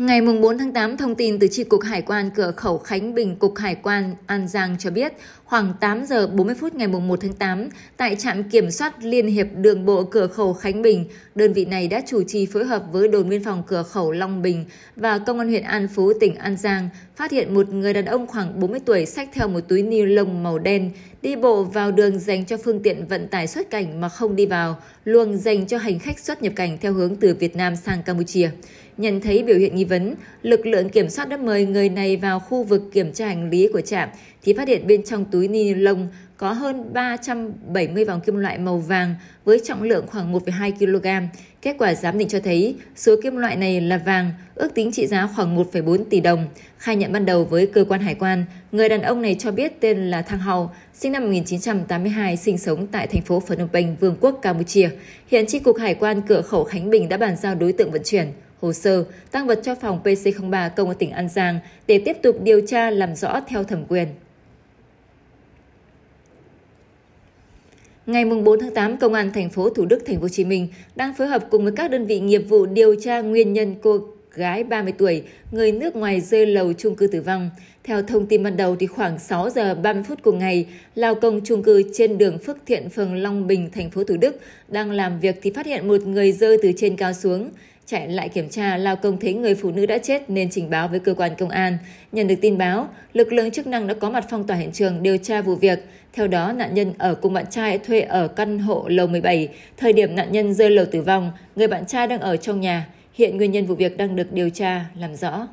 Ngày 4 tháng 8, thông tin từ Chi cục Hải quan cửa khẩu Khánh Bình, Cục Hải quan An Giang cho biết, khoảng 8 giờ 40 phút ngày 1 tháng 8, tại trạm kiểm soát Liên hiệp đường bộ cửa khẩu Khánh Bình, đơn vị này đã chủ trì phối hợp với đồn biên phòng cửa khẩu Long Bình và công an huyện An Phú, tỉnh An Giang, phát hiện một người đàn ông khoảng 40 tuổi xách theo một túi ni lông màu đen, đi bộ vào đường dành cho phương tiện vận tải xuất cảnh mà không đi vào luồng dành cho hành khách xuất nhập cảnh theo hướng từ Việt Nam sang Campuchia. Nhận thấy biểu hiện nghi vấn, lực lượng kiểm soát đã mời người này vào khu vực kiểm tra hành lý của trạm thì phát hiện bên trong túi ni lông có hơn 370 vòng kim loại màu vàng với trọng lượng khoảng 1,2 kg. Kết quả giám định cho thấy số kim loại này là vàng, ước tính trị giá khoảng 1,4 tỷ đồng. Khai nhận ban đầu với cơ quan hải quan, người đàn ông này cho biết tên là Thang Hào, sinh năm 1982, sinh sống tại thành phố Phnom Penh, Vương quốc Campuchia. Hiện Chi cục Hải quan cửa khẩu Khánh Bình đã bàn giao đối tượng vận chuyển, hồ sơ, tang vật cho phòng PC03 Công an tỉnh An Giang để tiếp tục điều tra làm rõ theo thẩm quyền. Ngày 4 tháng 8, Công an thành phố Thủ Đức, Thành phố Hồ Chí Minh đang phối hợp cùng với các đơn vị nghiệp vụ điều tra nguyên nhân cô gái 30 tuổi, người nước ngoài rơi lầu chung cư tử vong. Theo thông tin ban đầu, thì khoảng 6 giờ 30 phút cùng ngày, lao công chung cư trên đường Phước Thiện, phường Long Bình, thành phố Thủ Đức đang làm việc thì phát hiện một người rơi từ trên cao xuống. Chạy lại kiểm tra, lao công thấy người phụ nữ đã chết nên trình báo với cơ quan công an. Nhận được tin báo, lực lượng chức năng đã có mặt phong tỏa hiện trường điều tra vụ việc. Theo đó, nạn nhân ở cùng bạn trai thuê ở căn hộ lầu 17. Thời điểm nạn nhân rơi lầu tử vong, người bạn trai đang ở trong nhà. Hiện nguyên nhân vụ việc đang được điều tra, làm rõ.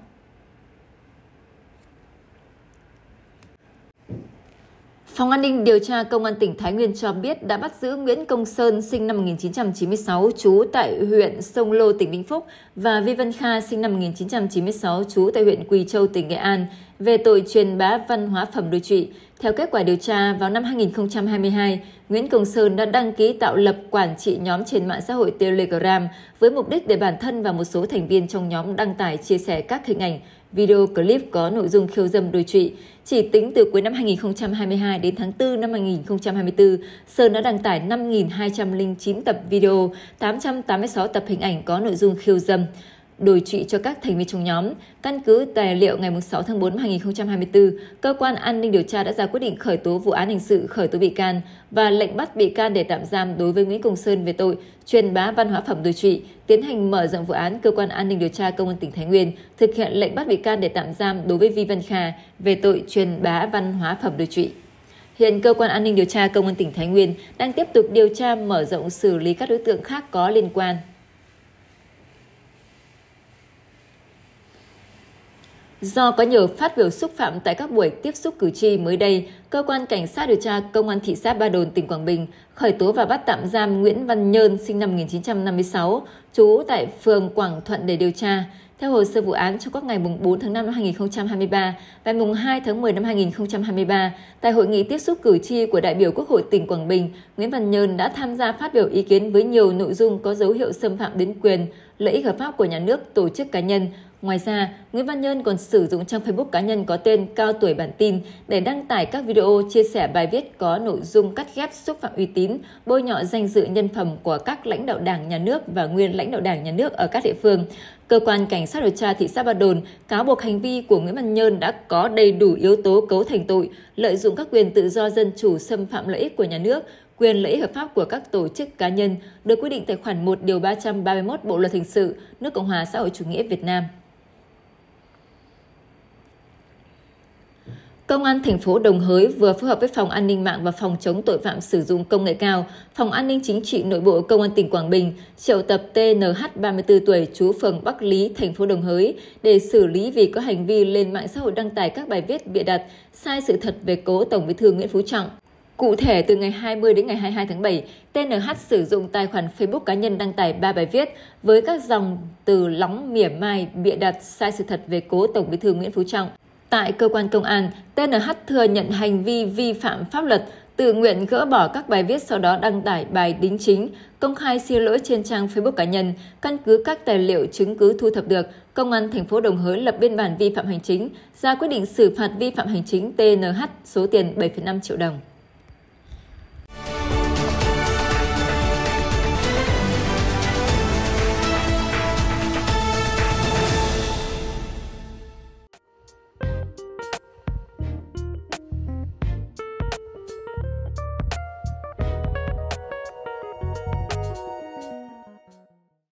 Phòng An ninh điều tra Công an tỉnh Thái Nguyên cho biết đã bắt giữ Nguyễn Công Sơn, sinh năm 1996, trú tại huyện Sông Lô, tỉnh Vĩnh Phúc, và Vi Văn Kha, sinh năm 1996, trú tại huyện Quỳ Châu, tỉnh Nghệ An, về tội truyền bá văn hóa phẩm đồi trụy. Theo kết quả điều tra, vào năm 2022, Nguyễn Công Sơn đã đăng ký tạo lập quản trị nhóm trên mạng xã hội Telegram với mục đích để bản thân và một số thành viên trong nhóm đăng tải chia sẻ các hình ảnh, video clip có nội dung khiêu dâm đồi trụy. Chỉ tính từ cuối năm 2022 đến tháng 4 năm 2024, Sơn đã đăng tải 5.209 tập video, 886 tập hình ảnh có nội dung khiêu dâm đồi trụy cho các thành viên trong nhóm. Căn cứ tài liệu ngày 6 tháng 4 năm 2024, Cơ quan An ninh điều tra đã ra quyết định khởi tố vụ án hình sự, khởi tố bị can và lệnh bắt bị can để tạm giam đối với Nguyễn Công Sơn về tội truyền bá văn hóa phẩm đồi trụy. Tiến hành mở rộng vụ án, Cơ quan An ninh điều tra Công an tỉnh Thái Nguyên thực hiện lệnh bắt bị can để tạm giam đối với Vi Văn Kha về tội truyền bá văn hóa phẩm đồi trụy. Hiện Cơ quan An ninh điều tra Công an tỉnh Thái Nguyên đang tiếp tục điều tra mở rộng xử lý các đối tượng khác có liên quan. Do có nhiều phát biểu xúc phạm tại các buổi tiếp xúc cử tri mới đây, Cơ quan Cảnh sát điều tra Công an thị xã Ba Đồn, tỉnh Quảng Bình khởi tố và bắt tạm giam Nguyễn Văn Nhơn, sinh năm 1956, trú tại phường Quảng Thuận để điều tra. Theo hồ sơ vụ án, trong các ngày 4 tháng 5 năm 2023 và 2 tháng 10 năm 2023, tại hội nghị tiếp xúc cử tri của đại biểu Quốc hội tỉnh Quảng Bình, Nguyễn Văn Nhơn đã tham gia phát biểu ý kiến với nhiều nội dung có dấu hiệu xâm phạm đến quyền, lợi ích hợp pháp của nhà nước, tổ chức cá nhân. Ngoài ra, Nguyễn Văn Nhơn còn sử dụng trang Facebook cá nhân có tên Cao Tuổi Bản Tin để đăng tải các video, chia sẻ bài viết có nội dung cắt ghép xúc phạm uy tín, bôi nhọ danh dự nhân phẩm của các lãnh đạo Đảng, Nhà nước và nguyên lãnh đạo Đảng, Nhà nước ở các địa phương. Cơ quan Cảnh sát điều tra thị xã Ba Đồn cáo buộc hành vi của Nguyễn Văn Nhơn đã có đầy đủ yếu tố cấu thành tội lợi dụng các quyền tự do dân chủ, xâm phạm lợi ích của nhà nước, quyền lợi ích hợp pháp của các tổ chức cá nhân, được quy định tại khoản 1 điều 331 Bộ luật hình sự nước Cộng hòa xã hội chủ nghĩa Việt Nam. Công an thành phố Đồng Hới vừa phối hợp với Phòng An ninh mạng và Phòng chống tội phạm sử dụng công nghệ cao, Phòng An ninh chính trị nội bộ Công an tỉnh Quảng Bình triệu tập TNH 34 tuổi, trú phường Bắc Lý, thành phố Đồng Hới để xử lý vì có hành vi lên mạng xã hội đăng tải các bài viết bịa đặt, sai sự thật về cố Tổng Bí thư Nguyễn Phú Trọng. Cụ thể, từ ngày 20 đến ngày 22 tháng 7, TNH sử dụng tài khoản Facebook cá nhân đăng tải 3 bài viết với các dòng từ lóng, mỉa mai, bịa đặt, sai sự thật về cố Tổng Bí thư Nguyễn Phú Trọng. Tại cơ quan công an, TNH thừa nhận hành vi vi phạm pháp luật, tự nguyện gỡ bỏ các bài viết sau đó đăng tải bài đính chính, công khai xin lỗi trên trang Facebook cá nhân. Căn cứ các tài liệu chứng cứ thu thập được, Công an thành phố Đồng Hới lập biên bản vi phạm hành chính, ra quyết định xử phạt vi phạm hành chính TNH số tiền 7,5 triệu đồng.